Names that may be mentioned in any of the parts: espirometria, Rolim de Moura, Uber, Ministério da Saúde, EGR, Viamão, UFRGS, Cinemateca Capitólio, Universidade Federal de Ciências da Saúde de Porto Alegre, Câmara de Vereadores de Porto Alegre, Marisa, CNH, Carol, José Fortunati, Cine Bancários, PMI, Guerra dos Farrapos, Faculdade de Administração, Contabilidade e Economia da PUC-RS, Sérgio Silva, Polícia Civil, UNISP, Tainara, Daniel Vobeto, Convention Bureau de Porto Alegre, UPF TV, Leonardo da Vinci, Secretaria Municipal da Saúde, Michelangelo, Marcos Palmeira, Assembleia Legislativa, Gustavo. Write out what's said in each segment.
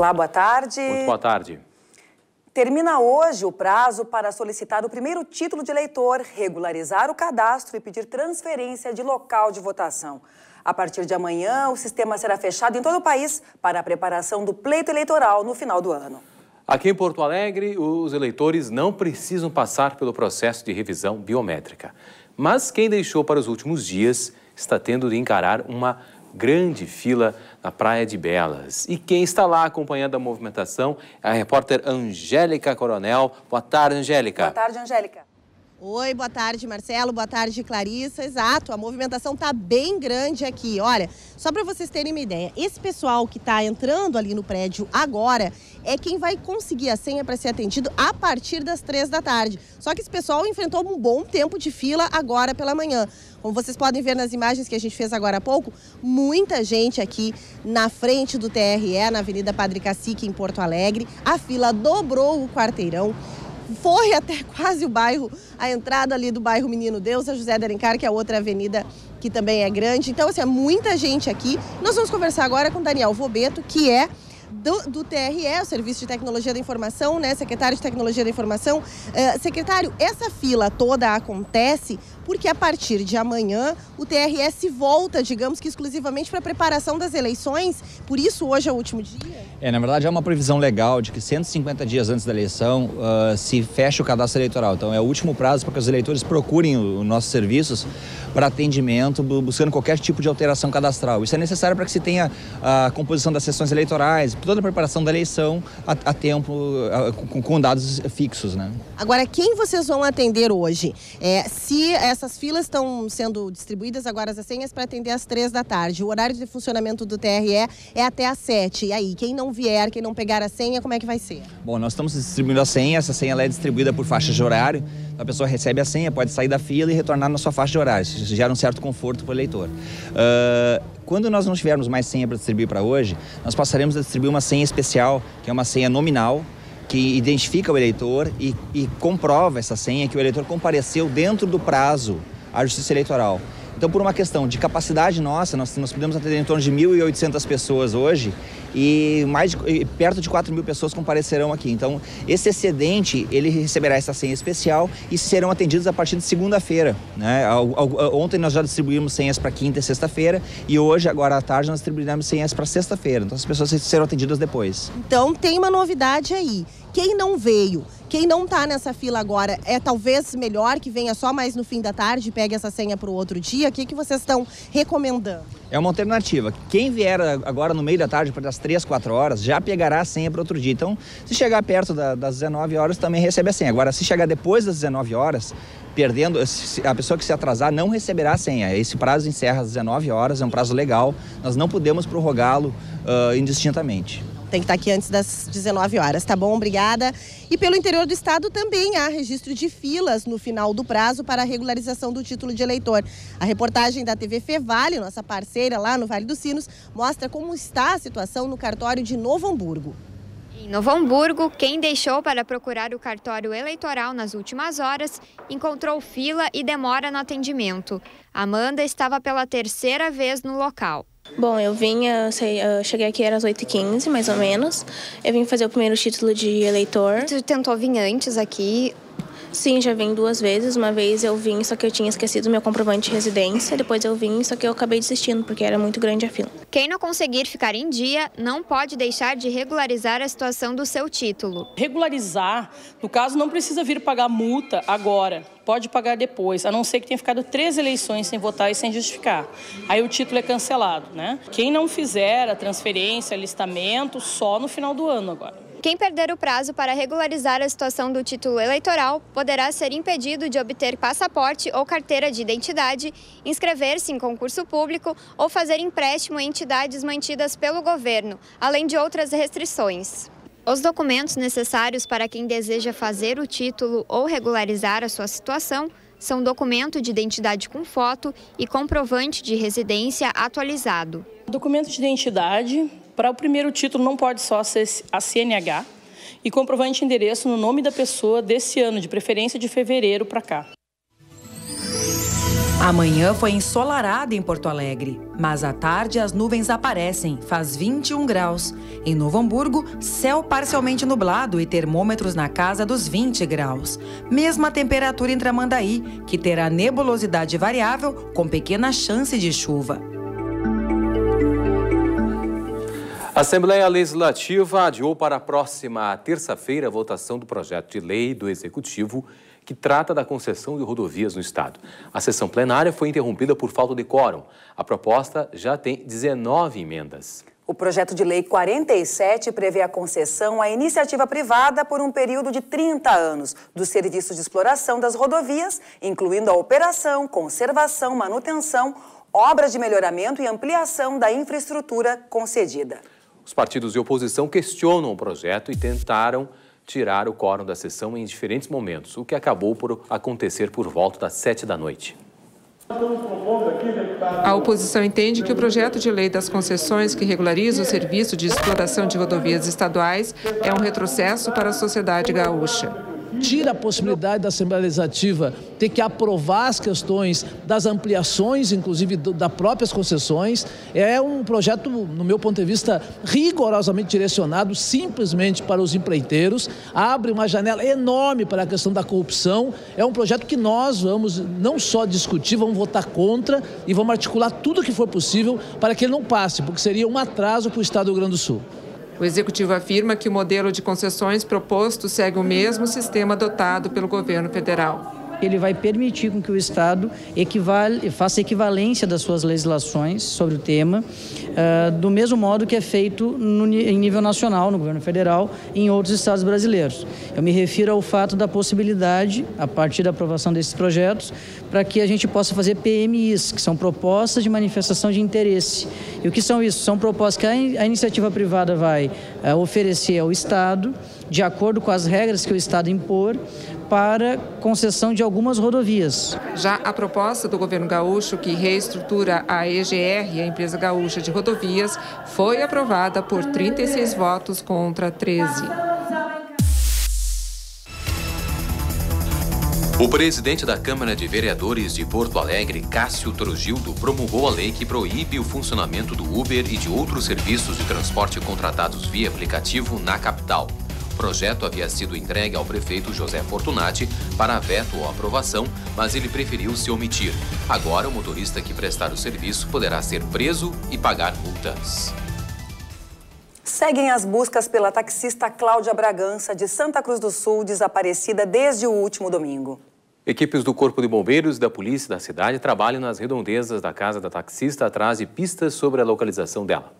Olá, boa tarde. Muito boa tarde. Termina hoje o prazo para solicitar o primeiro título de eleitor, regularizar o cadastro e pedir transferência de local de votação. A partir de amanhã, o sistema será fechado em todo o país para a preparação do pleito eleitoral no final do ano. Aqui em Porto Alegre, os eleitores não precisam passar pelo processo de revisão biométrica. Mas quem deixou para os últimos dias está tendo de encarar uma grande fila na Praia de Belas. E quem está lá acompanhando a movimentação é a repórter Angélica Coronel. Boa tarde, Angélica. Boa tarde, Angélica. Oi, boa tarde, Marcelo. Boa tarde, Clarissa. Exato, a movimentação está bem grande aqui. Olha, só para vocês terem uma ideia, esse pessoal que está entrando ali no prédio agora é quem vai conseguir a senha para ser atendido a partir das 3 da tarde. Só que esse pessoal enfrentou um bom tempo de fila agora pela manhã. Como vocês podem ver nas imagens que a gente fez agora há pouco, muita gente aqui na frente do TRE, na Avenida Padre Cacique, em Porto Alegre. A fila dobrou o quarteirão. Foi até quase o bairro, a entrada ali do bairro Menino Deus, a José de Alencar, que é outra avenida que também é grande. Então, assim, é muita gente aqui. Nós vamos conversar agora com Daniel Vobeto, que é do TRE, o Serviço de Tecnologia da Informação, né, secretário de Tecnologia da Informação. Secretário, essa fila toda acontece porque a partir de amanhã o TRE se volta, digamos que exclusivamente para a preparação das eleições, por isso hoje é o último dia? É, na verdade é uma previsão legal de que 150 dias antes da eleição se fecha o cadastro eleitoral, então é o último prazo para que os eleitores procurem os nossos serviços para atendimento, buscando qualquer tipo de alteração cadastral. Isso é necessário para que se tenha a composição das sessões eleitorais, toda a preparação da eleição a tempo, com dados fixos, né? Agora, quem vocês vão atender hoje? Se essas filas estão sendo distribuídas agora as senhas para atender às 3 da tarde, o horário de funcionamento do TRE é até às 7. E aí, quem não vier, quem não pegar a senha, como é que vai ser? Bom, nós estamos distribuindo a senha, essa senha ela é distribuída por faixa de horário. A pessoa recebe a senha, pode sair da fila e retornar na sua faixa de horário. Isso gera um certo conforto para o eleitor. Quando nós não tivermos mais senha para distribuir para hoje, nós passaremos a distribuir uma senha especial, que é uma senha nominal, que identifica o eleitor e comprova essa senha que o eleitor compareceu dentro do prazo à Justiça Eleitoral. Então, por uma questão de capacidade nossa, nós podemos atender em torno de 1.800 pessoas hoje e perto de 4.000 pessoas comparecerão aqui. Então, esse excedente, ele receberá essa senha especial e serão atendidos a partir de segunda-feira, né? Ontem nós já distribuímos senhas para quinta e sexta-feira e hoje, agora à tarde, nós distribuiremos senhas para sexta-feira. Então, as pessoas serão atendidas depois. Então, tem uma novidade aí. Quem não veio, quem não está nessa fila agora, é talvez melhor que venha só mais no fim da tarde e pegue essa senha para o outro dia? O que que vocês estão recomendando? É uma alternativa. Quem vier agora no meio da tarde, para das 3, 4 horas, já pegará a senha para outro dia. Então, se chegar perto das 19 horas, também recebe a senha. Agora, se chegar depois das 19 horas, a pessoa que se atrasar não receberá a senha. Esse prazo encerra às 19 horas, é um prazo legal. Nós não podemos prorrogá-lo indistintamente. Tem que estar aqui antes das 19 horas, tá bom? Obrigada. E pelo interior do estado também há registro de filas no final do prazo para a regularização do título de eleitor. A reportagem da TV Fevale, nossa parceira lá no Vale dos Sinos, mostra como está a situação no cartório de Novo Hamburgo. Em Novo Hamburgo, quem deixou para procurar o cartório eleitoral nas últimas horas encontrou fila e demora no atendimento. Amanda estava pela 3ª vez no local. Bom, eu cheguei aqui, era às 8h15, mais ou menos. Eu vim fazer o primeiro título de eleitor. Você tentou vir antes aqui? Sim, já vim 2 vezes. Uma vez eu vim, só que eu tinha esquecido meu comprovante de residência. Depois eu vim, só que eu acabei desistindo, porque era muito grande a fila. Quem não conseguir ficar em dia, não pode deixar de regularizar a situação do seu título. Regularizar, no caso, não precisa vir pagar multa agora. Pode pagar depois, a não ser que tenha ficado 3 eleições sem votar e sem justificar. Aí o título é cancelado, né? Quem não fizer a transferência, alistamento, só no final do ano agora. Quem perder o prazo para regularizar a situação do título eleitoral poderá ser impedido de obter passaporte ou carteira de identidade, inscrever-se em concurso público ou fazer empréstimo a entidades mantidas pelo governo, além de outras restrições. Os documentos necessários para quem deseja fazer o título ou regularizar a sua situação são documento de identidade com foto e comprovante de residência atualizado. Documento de identidade... Para o primeiro título não pode só ser a CNH e comprovante de endereço no nome da pessoa desse ano, de preferência de fevereiro para cá. A manhã foi ensolarada em Porto Alegre, mas à tarde as nuvens aparecem, faz 21 graus. Em Novo Hamburgo, céu parcialmente nublado e termômetros na casa dos 20 graus. Mesma temperatura em Tramandaí, que terá nebulosidade variável com pequena chance de chuva. A Assembleia Legislativa adiou para a próxima terça-feira a votação do projeto de lei do Executivo que trata da concessão de rodovias no Estado. A sessão plenária foi interrompida por falta de quórum. A proposta já tem 19 emendas. O projeto de lei 47 prevê a concessão à iniciativa privada por um período de 30 anos dos serviços de exploração das rodovias, incluindo a operação, conservação, manutenção, obras de melhoramento e ampliação da infraestrutura concedida. Os partidos de oposição questionam o projeto e tentaram tirar o quórum da sessão em diferentes momentos, o que acabou por acontecer por volta das 19h. A oposição entende que o projeto de lei das concessões que regulariza o serviço de exploração de rodovias estaduais é um retrocesso para a sociedade gaúcha. Tira a possibilidade da Assembleia Legislativa ter que aprovar as questões das ampliações, inclusive das próprias concessões. É um projeto, no meu ponto de vista, rigorosamente direcionado simplesmente para os empreiteiros. Abre uma janela enorme para a questão da corrupção. É um projeto que nós vamos não só discutir, vamos votar contra e vamos articular tudo o que for possível para que ele não passe, porque seria um atraso para o Estado do Rio Grande do Sul. O Executivo afirma que o modelo de concessões proposto segue o mesmo sistema adotado pelo governo federal. Ele vai permitir que o Estado faça equivalência das suas legislações sobre o tema, do mesmo modo que é feito em nível nacional, no governo federal e em outros estados brasileiros. Eu me refiro ao fato da possibilidade, a partir da aprovação desses projetos, para que a gente possa fazer PMIs, que são propostas de manifestação de interesse. E o que são isso? São propostas que a iniciativa privada vai oferecer ao Estado, de acordo com as regras que o Estado impor, para concessão de algumas rodovias. Já a proposta do governo gaúcho, que reestrutura a EGR, a Empresa Gaúcha de Rodovias, foi aprovada por 36 votos contra 13. O presidente da Câmara de Vereadores de Porto Alegre, Cássio Trugilho, promulgou a lei que proíbe o funcionamento do Uber e de outros serviços de transporte contratados via aplicativo na capital. O projeto havia sido entregue ao prefeito José Fortunati para veto ou aprovação, mas ele preferiu se omitir. Agora, o motorista que prestar o serviço poderá ser preso e pagar multas. Seguem as buscas pela taxista Cláudia Bragança, de Santa Cruz do Sul, desaparecida desde o último domingo. Equipes do Corpo de Bombeiros e da Polícia da cidade trabalham nas redondezas da casa da taxista atrás de pistas sobre a localização dela.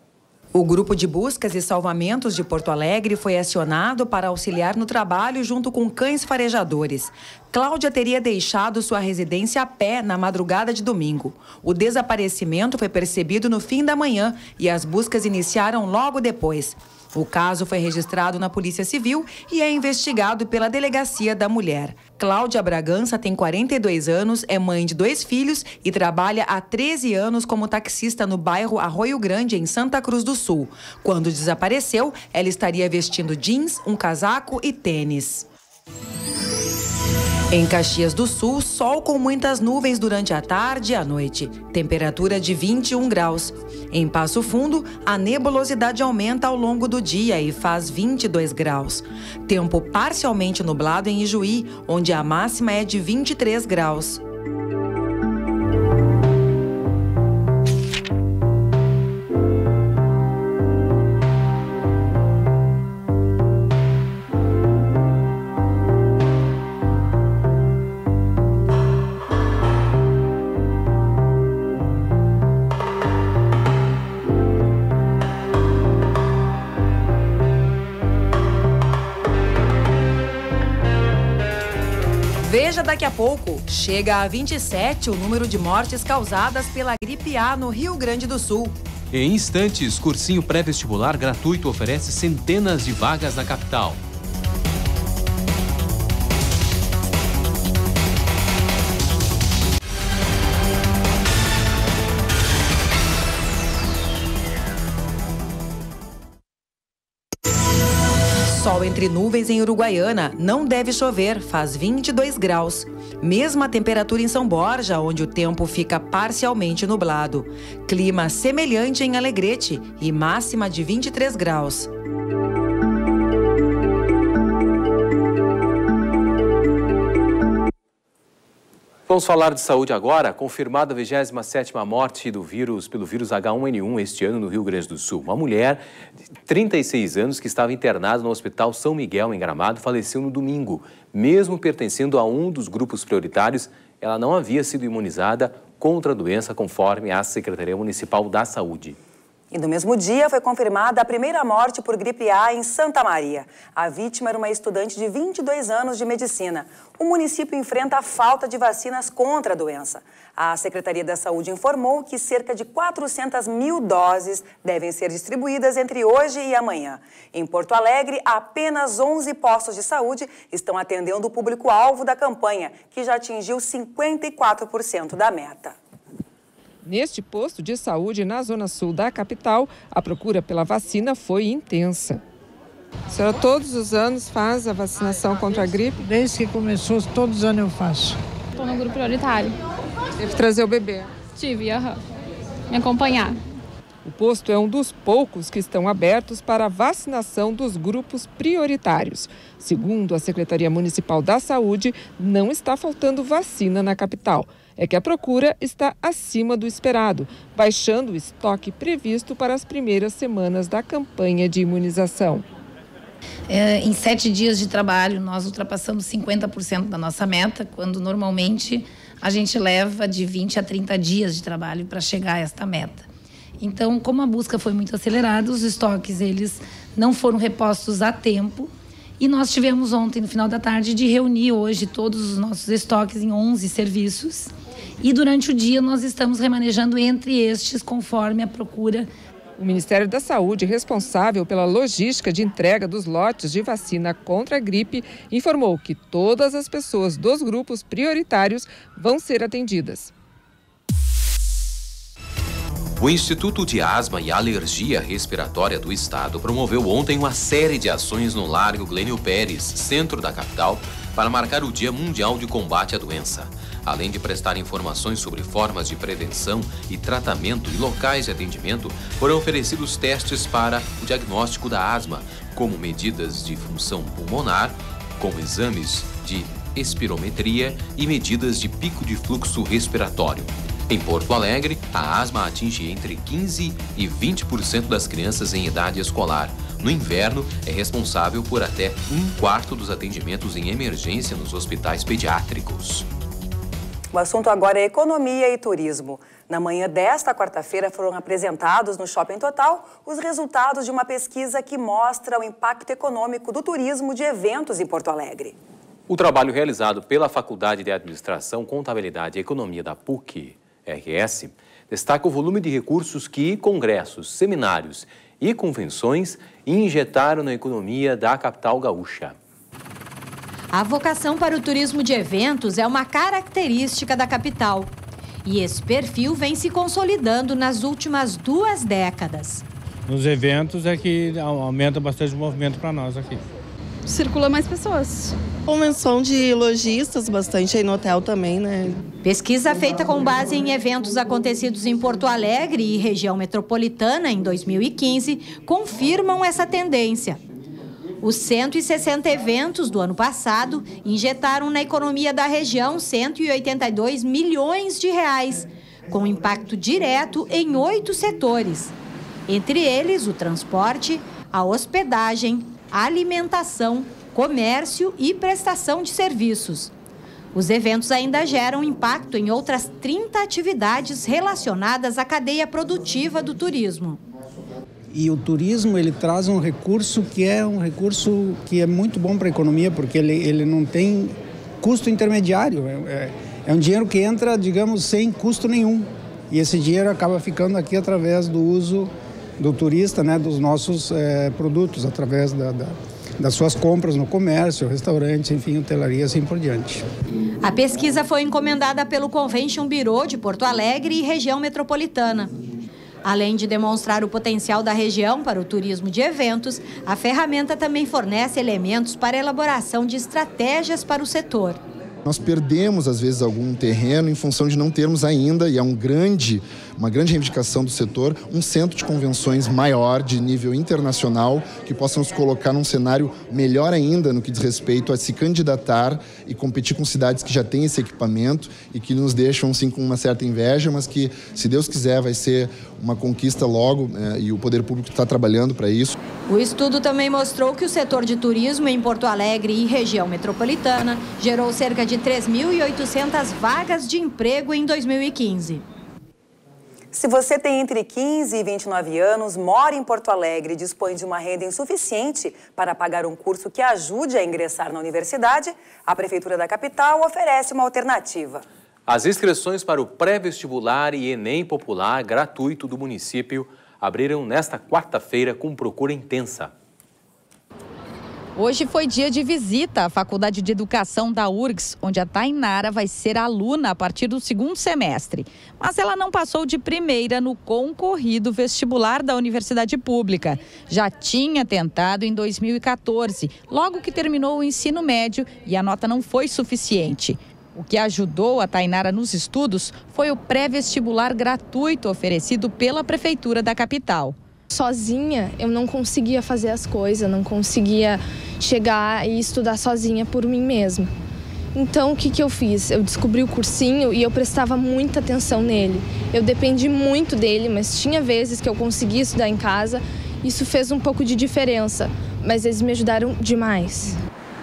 O grupo de buscas e salvamentos de Porto Alegre foi acionado para auxiliar no trabalho junto com cães farejadores. Cláudia teria deixado sua residência a pé na madrugada de domingo. O desaparecimento foi percebido no fim da manhã e as buscas iniciaram logo depois. O caso foi registrado na Polícia Civil e é investigado pela Delegacia da Mulher. Cláudia Bragança tem 42 anos, é mãe de 2 filhos e trabalha há 13 anos como taxista no bairro Arroio Grande, em Santa Cruz do Sul. Quando desapareceu, ela estaria vestindo jeans, um casaco e tênis. Em Caxias do Sul, sol com muitas nuvens durante a tarde e a noite. Temperatura de 21 graus. Em Passo Fundo, a nebulosidade aumenta ao longo do dia e faz 22 graus. Tempo parcialmente nublado em Ijuí, onde a máxima é de 23 graus. Veja daqui a pouco, chega a 27 o número de mortes causadas pela gripe A no Rio Grande do Sul. Em instantes, cursinho pré-vestibular gratuito oferece centenas de vagas na capital. Sol entre nuvens em Uruguaiana, não deve chover, faz 22 graus. Mesma temperatura em São Borja, onde o tempo fica parcialmente nublado. Clima semelhante em Alegrete e máxima de 23 graus. Vamos falar de saúde agora. Confirmada a 27ª morte pelo vírus H1N1 este ano no Rio Grande do Sul. Uma mulher de 36 anos que estava internada no Hospital São Miguel, em Gramado, faleceu no domingo. Mesmo pertencendo a um dos grupos prioritários, ela não havia sido imunizada contra a doença, conforme a Secretaria Municipal da Saúde. E no mesmo dia foi confirmada a primeira morte por gripe A em Santa Maria. A vítima era uma estudante de 22 anos de medicina. O município enfrenta a falta de vacinas contra a doença. A Secretaria da Saúde informou que cerca de 400.000 doses devem ser distribuídas entre hoje e amanhã. Em Porto Alegre, apenas 11 postos de saúde estão atendendo o público-alvo da campanha, que já atingiu 54% da meta. Neste posto de saúde, na zona sul da capital, a procura pela vacina foi intensa. A senhora todos os anos faz a vacinação contra a gripe? Desde que começou, todos os anos eu faço. Estou no grupo prioritário. Teve que trazer o bebê? Tive, me acompanhar. O posto é um dos poucos que estão abertos para a vacinação dos grupos prioritários. Segundo a Secretaria Municipal da Saúde, não está faltando vacina na capital. É que a procura está acima do esperado, baixando o estoque previsto para as primeiras semanas da campanha de imunização. Em 7 dias de trabalho, nós ultrapassamos 50% da nossa meta, quando normalmente a gente leva de 20 a 30 dias de trabalho para chegar a esta meta. Então, como a busca foi muito acelerada, os estoques eles não foram repostos a tempo. E nós tivemos ontem, no final da tarde, de reunir hoje todos os nossos estoques em 11 serviços. E durante o dia nós estamos remanejando entre estes conforme a procura. O Ministério da Saúde, responsável pela logística de entrega dos lotes de vacina contra a gripe, informou que todas as pessoas dos grupos prioritários vão ser atendidas. O Instituto de Asma e Alergia Respiratória do Estado promoveu ontem uma série de ações no Largo Glênio Pérez, centro da capital, para marcar o Dia Mundial de Combate à Doença. Além de prestar informações sobre formas de prevenção e tratamento e locais de atendimento, foram oferecidos testes para o diagnóstico da asma, como medidas de função pulmonar, como exames de espirometria e medidas de pico de fluxo respiratório. Em Porto Alegre, a asma atinge entre 15% e 20% das crianças em idade escolar. No inverno, é responsável por até um quarto dos atendimentos em emergência nos hospitais pediátricos. O assunto agora é economia e turismo. Na manhã desta quarta-feira foram apresentados no Shopping Total os resultados de uma pesquisa que mostra o impacto econômico do turismo de eventos em Porto Alegre. O trabalho realizado pela Faculdade de Administração, Contabilidade e Economia da PUC-RS destaca o volume de recursos que congressos, seminários e convenções injetaram na economia da capital gaúcha. A vocação para o turismo de eventos é uma característica da capital. E esse perfil vem se consolidando nas últimas 2 décadas. Nos eventos é que aumenta bastante o movimento para nós aqui. Circula mais pessoas. Convenção de lojistas bastante aí no hotel também, né? Pesquisa feita com base em eventos acontecidos em Porto Alegre e região metropolitana em 2015 confirmam essa tendência. Os 160 eventos do ano passado injetaram na economia da região 182 milhões de reais, com impacto direto em 8 setores. Entre eles, o transporte, a hospedagem, alimentação, comércio e prestação de serviços. Os eventos ainda geram impacto em outras 30 atividades relacionadas à cadeia produtiva do turismo. E o turismo ele traz um recurso que é muito bom para a economia, porque ele não tem custo intermediário. É um dinheiro que entra, digamos, sem custo nenhum. E esse dinheiro acaba ficando aqui através do uso do turista, né, dos nossos produtos, através das suas compras no comércio, restaurante, enfim, hotelaria, assim por diante. A pesquisa foi encomendada pelo Convention Bureau de Porto Alegre e região metropolitana. Além de demonstrar o potencial da região para o turismo de eventos, a ferramenta também fornece elementos para a elaboração de estratégias para o setor. Nós perdemos, às vezes, algum terreno em função de não termos ainda, e é uma grande reivindicação do setor, um centro de convenções maior, de nível internacional, que possa nos colocar num cenário melhor ainda no que diz respeito a se candidatar e competir com cidades que já têm esse equipamento e que nos deixam, sim, com uma certa inveja, mas que, se Deus quiser, vai ser uma conquista logo, né, e o poder público está trabalhando para isso. O estudo também mostrou que o setor de turismo em Porto Alegre e região metropolitana gerou cerca de 3.800 vagas de emprego em 2015. Se você tem entre 15 e 29 anos, mora em Porto Alegre e dispõe de uma renda insuficiente para pagar um curso que ajude a ingressar na universidade, a Prefeitura da Capital oferece uma alternativa. As inscrições para o pré-vestibular e Enem popular gratuito do município abriram nesta quarta-feira com procura intensa. Hoje foi dia de visita à Faculdade de Educação da UFRGS, onde a Tainara vai ser aluna a partir do segundo semestre. Mas ela não passou de primeira no concorrido vestibular da Universidade Pública. Já tinha tentado em 2014, logo que terminou o ensino médio, e a nota não foi suficiente. O que ajudou a Tainara nos estudos foi o pré-vestibular gratuito oferecido pela Prefeitura da Capital. Sozinha eu não conseguia fazer as coisas, não conseguia chegar e estudar sozinha por mim mesma. Então o que eu fiz? Eu descobri o cursinho e eu prestava muita atenção nele. Eu dependi muito dele, mas tinha vezes que eu conseguia estudar em casa. Isso fez um pouco de diferença, mas eles me ajudaram demais.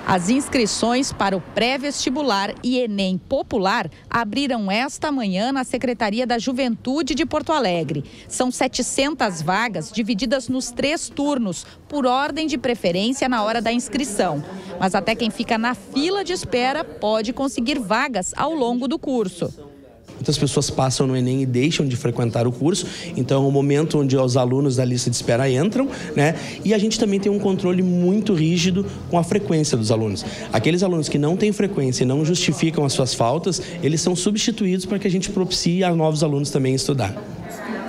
As inscrições para o pré-vestibular e Enem popular abriram esta manhã na Secretaria da Juventude de Porto Alegre. São 700 vagas divididas nos 3 turnos, por ordem de preferência na hora da inscrição. Mas até quem fica na fila de espera pode conseguir vagas ao longo do curso. Muitas pessoas passam no Enem e deixam de frequentar o curso, então é o momento onde os alunos da lista de espera entram, né? E a gente também tem um controle muito rígido com a frequência dos alunos. Aqueles alunos que não têm frequência e não justificam as suas faltas, eles são substituídos para que a gente propicie a novos alunos também estudar.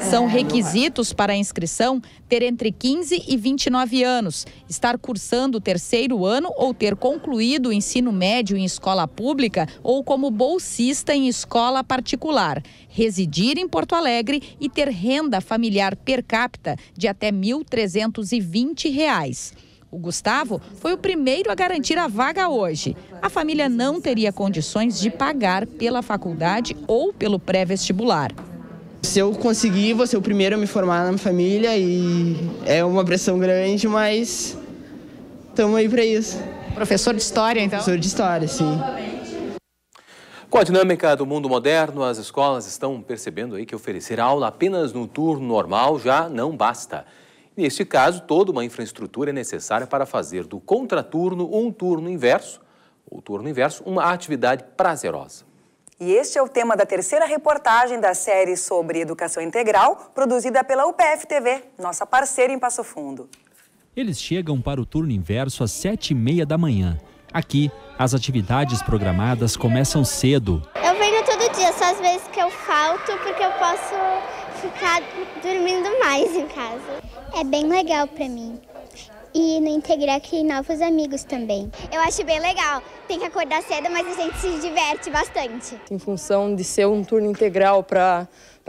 São requisitos para a inscrição ter entre 15 e 29 anos, estar cursando o terceiro ano ou ter concluído o ensino médio em escola pública ou como bolsista em escola particular, residir em Porto Alegre e ter renda familiar per capita de até R$ 1.320. O Gustavo foi o primeiro a garantir a vaga hoje. A família não teria condições de pagar pela faculdade ou pelo pré-vestibular. Se eu conseguir, vou ser o primeiro a me formar na minha família e é uma pressão grande, mas estamos aí para isso. Professor de história, então? Professor de história, sim. Com a dinâmica do mundo moderno, as escolas estão percebendo aí que oferecer aula apenas no turno normal já não basta. Neste caso, toda uma infraestrutura é necessária para fazer do contraturno um turno inverso, ou turno inverso, uma atividade prazerosa. E este é o tema da terceira reportagem da série sobre educação integral, produzida pela UPF TV, nossa parceira em Passo Fundo. Eles chegam para o turno inverso às 7h30 da manhã. Aqui, as atividades programadas começam cedo. Eu venho todo dia, só às vezes que eu falto, porque eu posso ficar dormindo mais em casa. É bem legal para mim. E no integrar que novos amigos também. Eu acho bem legal. Tem que acordar cedo, mas a gente se diverte bastante. Em função de ser um turno integral, para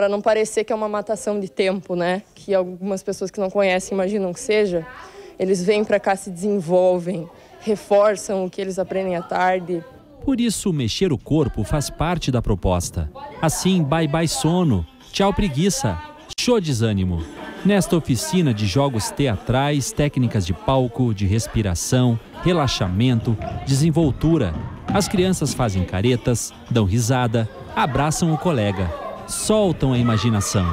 não parecer que é uma matação de tempo, né? Que algumas pessoas que não conhecem imaginam que seja. Eles vêm para cá, se desenvolvem, reforçam o que eles aprendem à tarde. Por isso, mexer o corpo faz parte da proposta. Assim, bye bye sono, tchau preguiça, show desânimo. Nesta oficina de jogos teatrais, técnicas de palco, de respiração, relaxamento, desenvoltura, as crianças fazem caretas, dão risada, abraçam o colega, soltam a imaginação.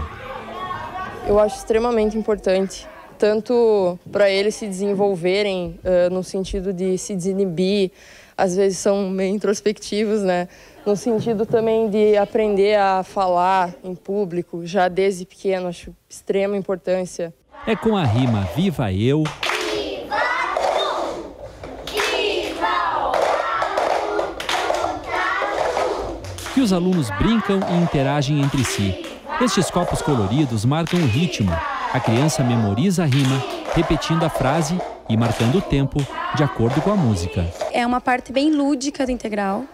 Eu acho extremamente importante, tanto para eles se desenvolverem, no sentido de se desinibir, às vezes são meio introspectivos, né? No sentido também de aprender a falar em público, já desde pequeno, acho de extrema importância. É com a rima Viva Eu, Viva Tu, Viva o Tatu, que os alunos brincam e interagem entre si. Estes copos coloridos marcam o ritmo. A criança memoriza a rima, repetindo a frase e marcando o tempo de acordo com a música. É uma parte bem lúdica do integral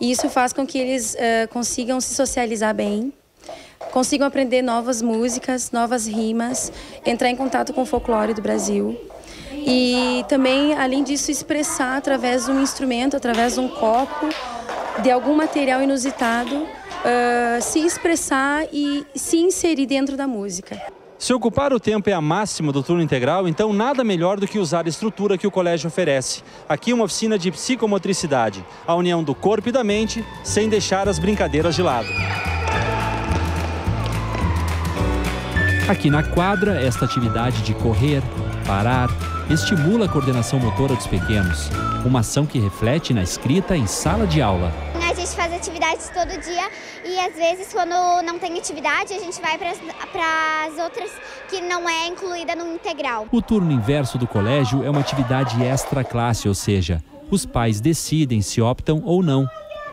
e isso faz com que eles consigam se socializar bem, consigam aprender novas músicas, novas rimas, entrar em contato com o folclore do Brasil. E também, além disso, expressar através de um instrumento, através de um copo, de algum material inusitado, se expressar e se inserir dentro da música. Se ocupar o tempo é a máxima do turno integral, então nada melhor do que usar a estrutura que o colégio oferece. Aqui uma oficina de psicomotricidade, a união do corpo e da mente, sem deixar as brincadeiras de lado. Aqui na quadra, esta atividade de correr, parar, estimula a coordenação motora dos pequenos, uma ação que reflete na escrita em sala de aula. A gente faz atividades todo dia e às vezes quando não tem atividade a gente vai para as outras que não é incluída no integral. O turno inverso do colégio é uma atividade extra classe, ou seja, os pais decidem se optam ou não.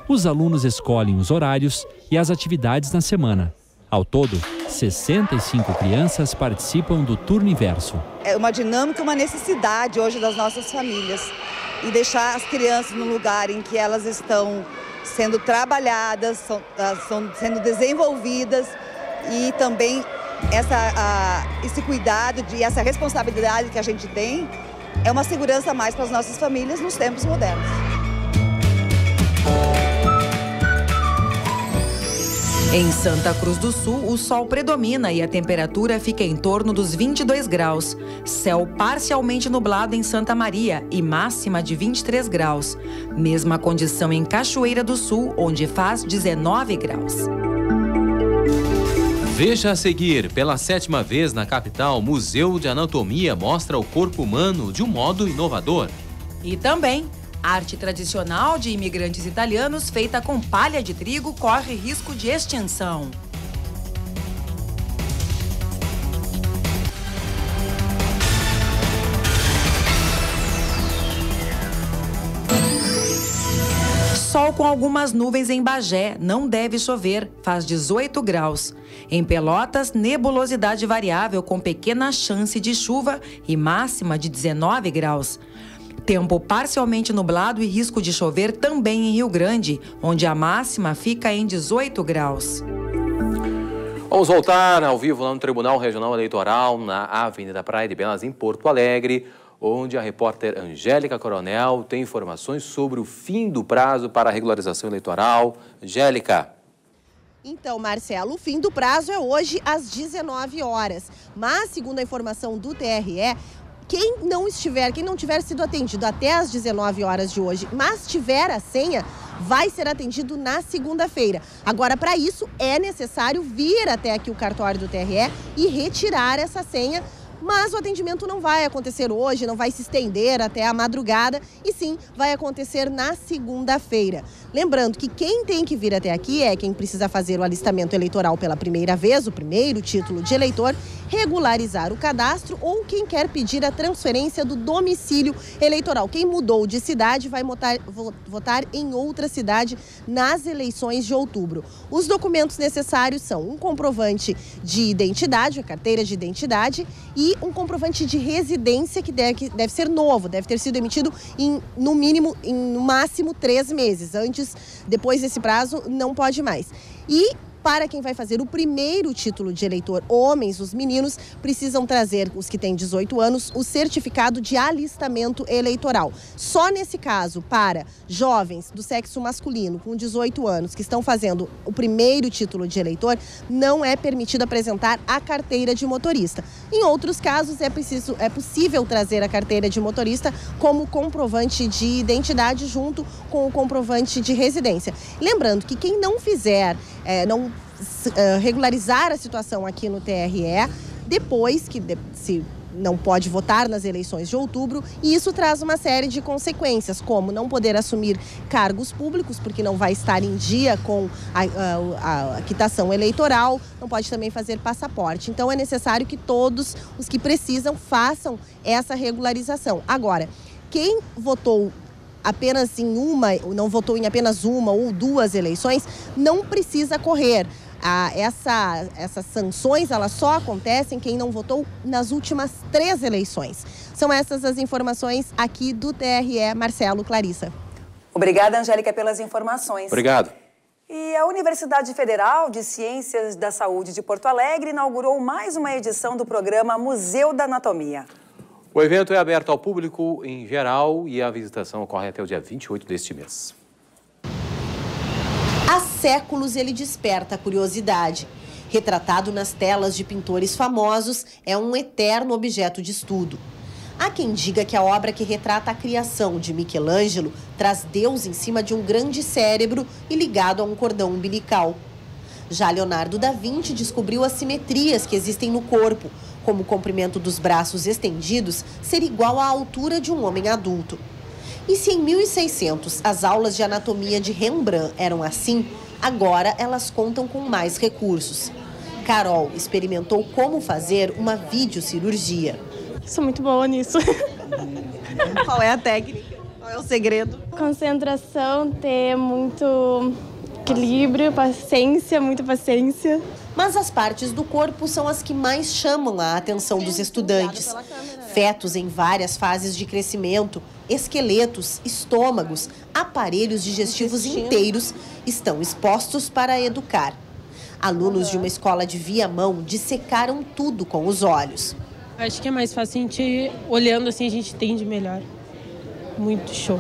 Os alunos escolhem os horários e as atividades na semana. Ao todo, 65 crianças participam do turno inverso. É uma dinâmica, uma necessidade hoje das nossas famílias. E deixar as crianças no lugar em que elas estão sendo trabalhadas, são sendo desenvolvidas, e também esse cuidado e essa responsabilidade que a gente tem é uma segurança a mais para as nossas famílias nos tempos modernos. Em Santa Cruz do Sul, o sol predomina e a temperatura fica em torno dos 22 graus. Céu parcialmente nublado em Santa Maria e máxima de 23 graus. Mesma condição em Cachoeira do Sul, onde faz 19 graus. Veja a seguir, pela 7ª vez na capital, Museu de Anatomia mostra o corpo humano de um modo inovador. E também... arte tradicional de imigrantes italianos feita com palha de trigo corre risco de extinção. Sol com algumas nuvens em Bagé, não deve chover, faz 18 graus. Em Pelotas, nebulosidade variável com pequena chance de chuva e máxima de 19 graus. Tempo parcialmente nublado e risco de chover também em Rio Grande, onde a máxima fica em 18 graus. Vamos voltar ao vivo lá no Tribunal Regional Eleitoral, na Avenida Praia de Belas, em Porto Alegre, onde a repórter Angélica Coronel tem informações sobre o fim do prazo para a regularização eleitoral. Angélica. Então, Marcelo, o fim do prazo é hoje às 19 horas, mas, segundo a informação do TRE, quem não tiver sido atendido até as 19 horas de hoje, mas tiver a senha, vai ser atendido na segunda-feira. Agora, para isso, é necessário vir até aqui o cartório do TRE e retirar essa senha. Mas o atendimento não vai acontecer hoje, não vai se estender até a madrugada, e sim vai acontecer na segunda-feira. Lembrando que quem tem que vir até aqui é quem precisa fazer o alistamento eleitoral pela primeira vez, o primeiro título de eleitor, regularizar o cadastro ou quem quer pedir a transferência do domicílio eleitoral. Quem mudou de cidade vai votar em outra cidade nas eleições de outubro. Os documentos necessários são um comprovante de identidade, a carteira de identidade, e um comprovante de residência que deve ser novo, deve ter sido emitido no máximo 3 meses. Depois desse prazo, não pode mais. E para quem vai fazer o primeiro título de eleitor, homens, os meninos, precisam trazer, os que têm 18 anos, o certificado de alistamento eleitoral. Só nesse caso, para jovens do sexo masculino com 18 anos que estão fazendo o primeiro título de eleitor, não é permitido apresentar a carteira de motorista. Em outros casos, é possível trazer a carteira de motorista como comprovante de identidade junto com o comprovante de residência. Lembrando que quem não fizer, não regularizar a situação aqui no TRE, depois que se não pode votar nas eleições de outubro, e isso traz uma série de consequências, como não poder assumir cargos públicos, porque não vai estar em dia com a quitação eleitoral, não pode também fazer passaporte. Então é necessário que todos os que precisam façam essa regularização. Agora, quem votou apenas em uma, não votou em apenas uma ou duas eleições, não precisa correr. Essas sanções, elas só acontecem quem não votou nas últimas 3 eleições. São essas as informações aqui do TRE. Marcelo, Clarissa. Obrigada, Angélica, pelas informações. Obrigado. E a Universidade Federal de Ciências da Saúde de Porto Alegre inaugurou mais uma edição do programa Museu da Anatomia. O evento é aberto ao público em geral e a visitação ocorre até o dia 28 deste mês. Há séculos ele desperta a curiosidade. Retratado nas telas de pintores famosos, é um eterno objeto de estudo. Há quem diga que a obra que retrata a criação de Michelangelo traz Deus em cima de um grande cérebro e ligado a um cordão umbilical. Já Leonardo da Vinci descobriu as simetrias que existem no corpo, como o comprimento dos braços estendidos ser igual à altura de um homem adulto. E se em 1600 as aulas de anatomia de Rembrandt eram assim, agora elas contam com mais recursos. Carol experimentou como fazer uma videocirurgia. Sou muito boa nisso. Qual é a técnica? Qual é o segredo? Concentração, ter muito equilíbrio, paciência, muita paciência. Mas as partes do corpo são as que mais chamam a atenção dos estudantes. Fetos em várias fases de crescimento, esqueletos, estômagos, aparelhos digestivos inteiros estão expostos para educar. Alunos de uma escola de Viamão dissecaram tudo com os olhos. Acho que é mais fácil a gente, olhando assim, a gente entende melhor. Muito show.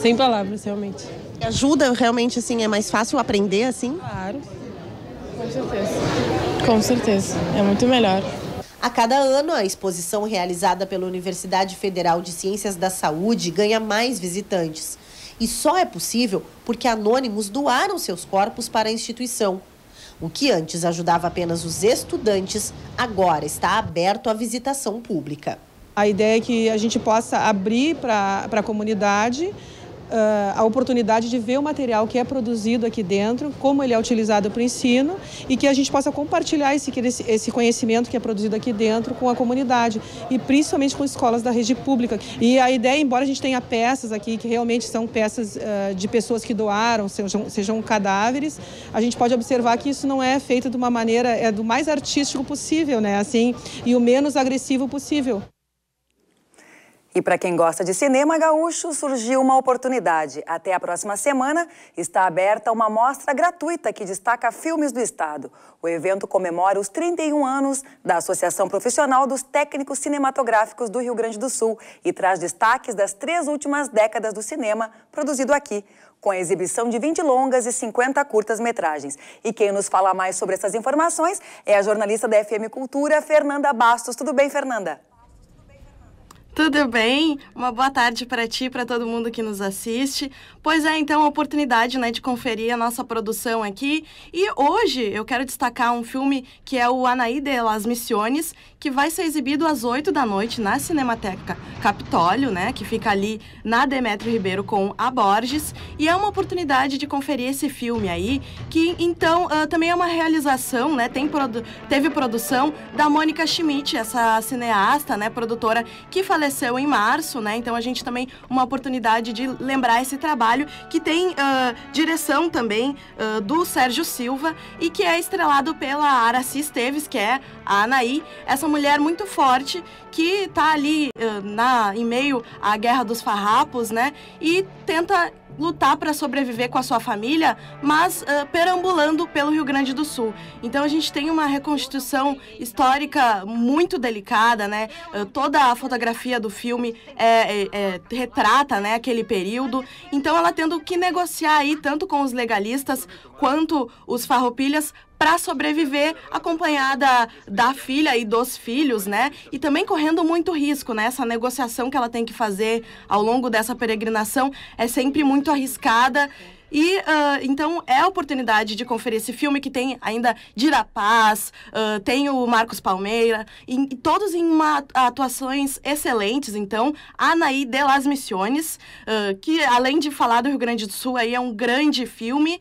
Sem palavras, realmente. Ajuda realmente, assim, é mais fácil aprender assim? Claro. Com certeza. Com certeza. É muito melhor. A cada ano, a exposição realizada pela Universidade Federal de Ciências da Saúde ganha mais visitantes. E só é possível porque anônimos doaram seus corpos para a instituição. O que antes ajudava apenas os estudantes, agora está aberto à visitação pública. A ideia é que a gente possa abrir para a comunidade a oportunidade de ver o material que é produzido aqui dentro, como ele é utilizado para o ensino, e que a gente possa compartilhar esse conhecimento que é produzido aqui dentro com a comunidade e principalmente com escolas da rede pública. E a ideia, embora a gente tenha peças aqui que realmente são peças de pessoas que doaram, sejam cadáveres, a gente pode observar que isso não é feito de uma maneira, é do mais artístico possível, né? Assim, e o menos agressivo possível. E para quem gosta de cinema gaúcho, surgiu uma oportunidade. Até a próxima semana está aberta uma mostra gratuita que destaca filmes do Estado. O evento comemora os 31 anos da Associação Profissional dos Técnicos Cinematográficos do Rio Grande do Sul e traz destaques das 3 últimas décadas do cinema produzido aqui, com a exibição de 20 longas e 50 curtas-metragens. E quem nos fala mais sobre essas informações é a jornalista da FM Cultura, Fernanda Bastos. Tudo bem, Fernanda? Tudo bem? Uma boa tarde para ti e para todo mundo que nos assiste. Pois é, então, a oportunidade, né, de conferir a nossa produção aqui. E hoje eu quero destacar um filme que é o Anaí de las Misiones, que vai ser exibido às 20h na Cinemateca Capitólio, né, que fica ali na Demétrio Ribeiro com a Borges. E é uma oportunidade de conferir esse filme aí, que então também é uma realização, né, teve produção da Mônica Schmidt, essa cineasta, né, produtora que faleceu em março, né? Então a gente também uma oportunidade de lembrar esse trabalho que tem direção também do Sérgio Silva e que é estrelado pela Aracy Esteves, que é a Anaí, essa mulher muito forte que tá ali em meio à Guerra dos Farrapos, né? E tenta lutar para sobreviver com a sua família, mas perambulando pelo Rio Grande do Sul. Então a gente tem uma reconstituição histórica muito delicada, né? Toda a fotografia do filme retrata, né, aquele período. Então ela tendo que negociar aí tanto com os legalistas quanto os farroupilhas para sobreviver, acompanhada da filha e dos filhos, né? E também correndo muito risco, né? Essa negociação que ela tem que fazer ao longo dessa peregrinação é sempre muito arriscada. E, então, é a oportunidade de conferir esse filme que tem ainda Dira Paz, tem o Marcos Palmeira, e todos em atuações excelentes, então, Anaí de las Misiones, que além de falar do Rio Grande do Sul, aí é um grande filme,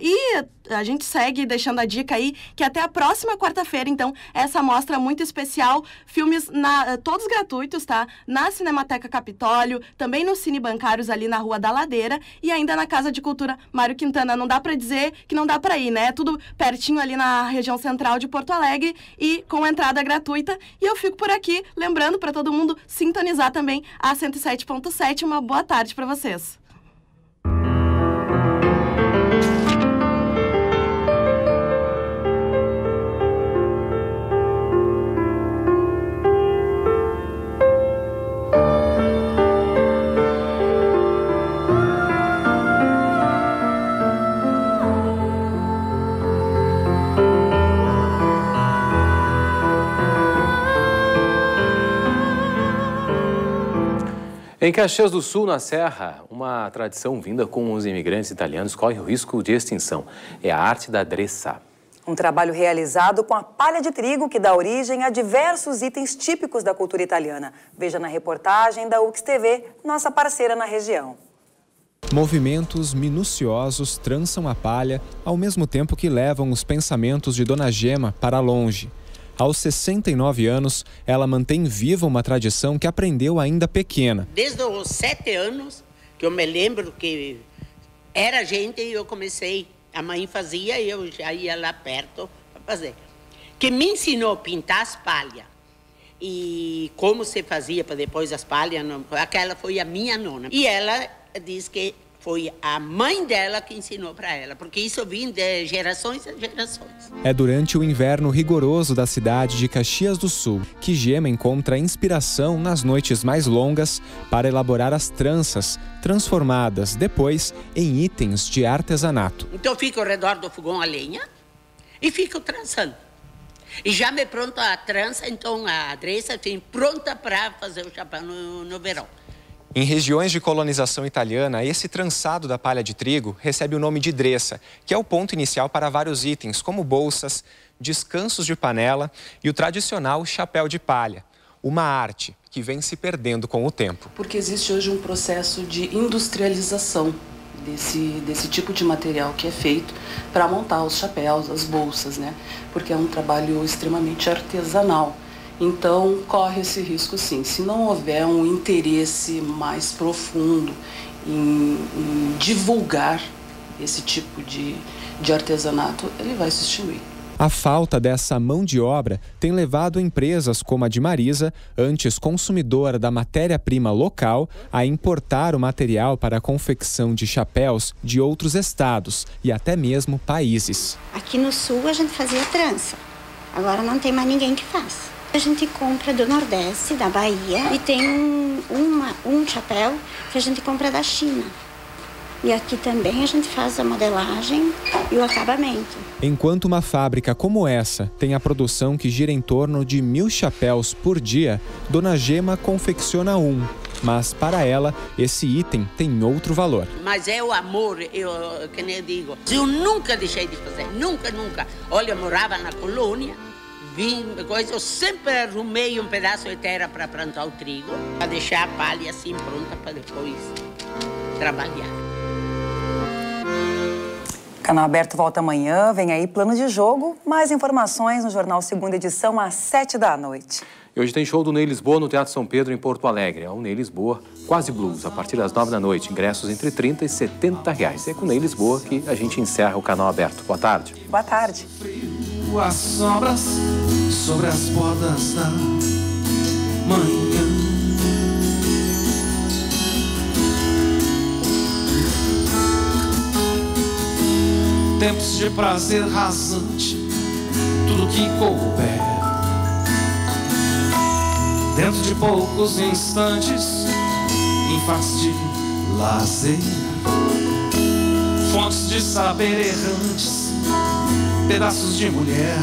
e a gente segue deixando a dica aí, que até a próxima quarta-feira, então, essa mostra muito especial, filmes todos gratuitos, tá? Na Cinemateca Capitólio, também no Cine Bancários ali na Rua da Ladeira, e ainda na Casa de Cultura Cultura Mário Quintana. Não dá para dizer que não dá para ir, né? É tudo pertinho ali na região central de Porto Alegre e com entrada gratuita. E eu fico por aqui, lembrando para todo mundo sintonizar também a 107.7. Uma boa tarde para vocês. Em Caxias do Sul, na Serra, uma tradição vinda com os imigrantes italianos corre o risco de extinção. É a arte da dressá. Um trabalho realizado com a palha de trigo que dá origem a diversos itens típicos da cultura italiana. Veja na reportagem da UFRGS TV, nossa parceira na região. Movimentos minuciosos trançam a palha, ao mesmo tempo que levam os pensamentos de Dona Gema para longe. Aos 69 anos, ela mantém viva uma tradição que aprendeu ainda pequena. Desde os 7 anos, que eu me lembro que era gente e eu comecei. A mãe fazia e eu já ia lá perto para fazer. Que me ensinou a pintar as palhas. E como se fazia para depois as palhas, não, aquela foi a minha nona. E ela diz que foi a mãe dela que ensinou para ela, porque isso vem de gerações a gerações. É durante o inverno rigoroso da cidade de Caxias do Sul que Gema encontra inspiração nas noites mais longas para elaborar as tranças, transformadas depois em itens de artesanato. Então eu fico ao redor do fogão a lenha e fico trançando. E já me pronto a trança, então a dressa vem pronta para fazer o chapéu no verão. Em regiões de colonização italiana, esse trançado da palha de trigo recebe o nome de dressa, que é o ponto inicial para vários itens, como bolsas, descansos de panela e o tradicional chapéu de palha. Uma arte que vem se perdendo com o tempo. Porque existe hoje um processo de industrialização desse tipo de material que é feito para montar os chapéus, as bolsas, né? Porque é um trabalho extremamente artesanal. Então, corre esse risco sim. Se não houver um interesse mais profundo em divulgar esse tipo de artesanato, ele vai se extinguir. A falta dessa mão de obra tem levado empresas como a de Marisa, antes consumidora da matéria-prima local, a importar o material para a confecção de chapéus de outros estados e até mesmo países. Aqui no sul a gente fazia trança, agora não tem mais ninguém que faz. A gente compra do Nordeste, da Bahia, e tem um chapéu que a gente compra da China. E aqui também a gente faz a modelagem e o acabamento. Enquanto uma fábrica como essa tem a produção que gira em torno de 1000 chapéus por dia, Dona Gema confecciona um. Mas para ela, esse item tem outro valor. Mas é o amor, que nem eu digo. Eu nunca deixei de fazer, nunca, nunca. Olha, eu morava na colônia. Eu sempre arrumei um pedaço de terra para plantar o trigo, para deixar a palha assim pronta para depois trabalhar. Canal Aberto volta amanhã, vem aí plano de jogo, mais informações no Jornal 2ª edição às 19h. E hoje tem show do Ney Lisboa no Teatro São Pedro em Porto Alegre. É o Ney Lisboa Quase Blues, a partir das 21h, ingressos entre R$30 e R$70. É com o Ney Lisboa que a gente encerra o Canal Aberto. Boa tarde. Boa tarde. As sombras sobre as bordas da manhã. Tempos de prazer rasante, tudo que couber. Dentro de poucos instantes, em face de lazer. Fontes de saber errantes. Pedaços de mulher.